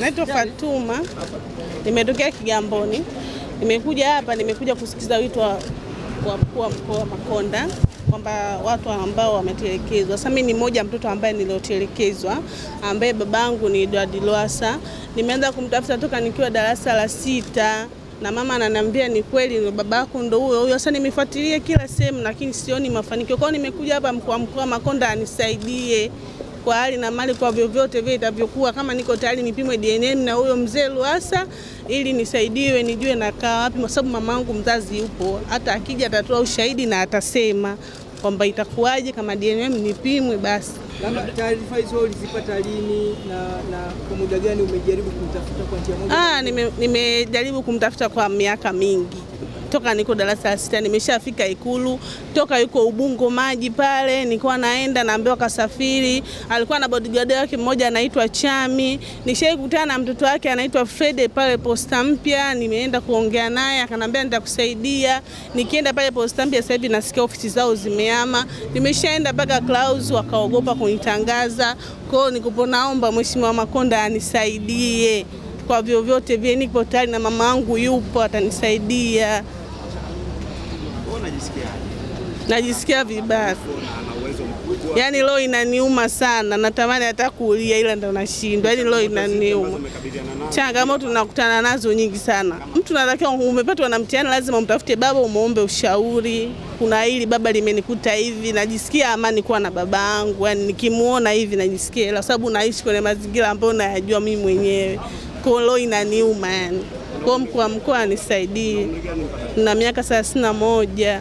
Naitwa Fatuma, nimetokea Kigamboni. Nimekuja hapa, nimekuja kusikiza wito wa mkuu wa Makonda kwamba watu ambao wametelekezwa. Sasa mimi ni mmoja mtoto ambaye niliotelekezwa, ambaye babangu ni Dadiloasa. Nimeanza kumtafuta toka nikiwa darasa la 6. Na mama ananiambia ni kweli ni babako ndo huyo. Sasa nimefuatilia kila sehemu lakini sioni mafanikio. Kwa hiyo nimekuja hapa mkuu wa Makonda anisaidie kwa hali na mali kwa vyovyote vile itavyokuwa, kama niko tayari nipimwe DNA na huyo mzee Lowassa ili nisaidiwe nijue nakaa wapi, kwa sababu mamangu mzazi yupo, hata akija atatoa ushahidi na atasema kwamba itakuwaje kama DNA nipimwe basi. Kama taarifa hizo ulizipata lini na kwa muda gani umejaribu kumtafuta kwa njia moja? Nimejaribu kumtafuta kwa miaka mingi. Toka niko darasa la 6 nimeshafika Ikulu, toka yuko Ubungo maji pale nilikuwa naenda naambiwa kasafiri, alikuwa na bodyguard wake mmoja anaitwa Chami. Nishaikutana na mtoto wake anaitwa Fredy pale Posta Mpya, nimeenda kuongea naye akanambia nitakusaidia. Nikienda pale Posta Mpya sasa hivi nasikia ofisi zao zimehama, nimeshaenda paka Klaus wakaogopa kunitangaza. Kwa hiyo nikupo naomba mheshimiwa Makonda anisaidie kwa vyovyote vile, niko tayari na mama yangu yupo atanisaidia. Najisikia vibaya. Yaani leo inaniuma sana. Natamani hata kulia ila ndo nashindwa. Yaani leo inaniuma. Changamoto tunakutana nazo nyingi sana. Mtu anatakiwa umepatwa na mtihani lazima umtafute baba umuombe ushauri. Kuna hili baba limenikuta hivi. Najisikia amani kuwa na baba yangu. Yaani nikimuona hivi najisikia hela, sababu naishi kwenye mazingira ambayo nayajua mimi mwenyewe. Kwa leo inaniuma yani. Kwa mkuu anisaidie. Na miaka 31.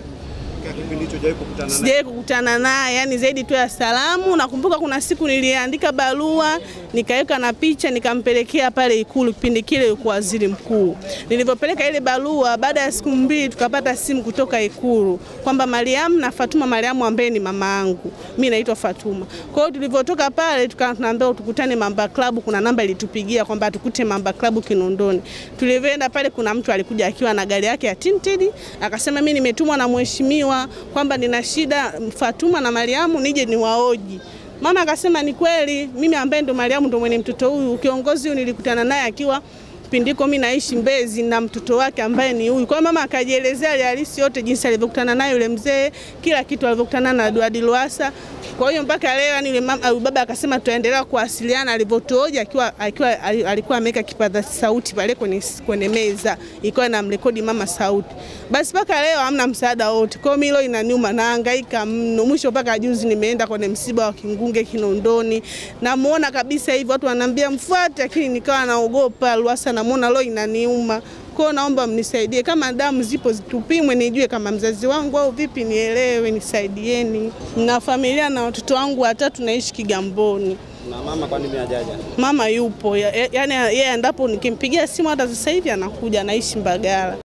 Sijawahi kukutana naye, yani zaidi tu ya salamu. Nakumbuka kuna siku niliandika barua, nikaweka na picha, nikampelekea pale Ikulu kipindi kile kwa waziri mkuu. Nilipopeleka ile barua, baada ya siku 2 tukapata simu kutoka Ikulu kwamba Mariam na Fatuma, Mariam ambaye ni mamaangu, mimi naitwa Fatuma. Kwa hiyo tulipotoka pale tukaambiwa tukutane Mamba Club, kuna namba ilitupigia kwamba tukute Mamba Club Kinondoni. Tulienda pale kuna mtu alikuja akiwa na gari yake ya tinted, akasema mimi nimetumwa na mheshimiwa kwamba nina shida Fatuma na Mariamu nije niwaoji. Mama akasema ni kweli, mimi ambaye ndo Mariamu ndo mwenye mtoto huyu, kiongozi huyu nilikutana naye akiwa Pindiko, mimi naishi Mbezi na mtoto wake ambaye ni huyu. Kwa mama akajielezea hali halisi yote jinsi alivyokutana naye yule mzee, kila kitu alivyokutana na Dadiloasa. Kwa hiyo mpaka leo yani yule mama baba akasema tutaendelea kuwasiliana, alivotoja akiwa alikuwa ameweka kipaza sauti pale kwenye meza ikawa na mrekodi mama sauti. Basi mpaka leo hamna msaada wote. Kwa hiyo inaniuma na hangaika mno. Mwisho mpaka juzi nimeenda kwenye msiba wa Kingunge Kinondoni na muona kabisa hivi watu wananiambia mfuate, lakini nikawa naogopa Lowassa na muona leo inaniuma. Kwa hiyo naomba mnisaidie, kama damu zipo zitupimwe nijue kama mzazi wangu au vipi, nielewe, nisaidieni. Na familia na watoto wangu 3 naishi Kigamboni. Na mama kwa nini hajaja? Mama yupo. Yaani yeye ndipo nikimpigia simu hata sasa hivi anakuja, anaishi Mbagala.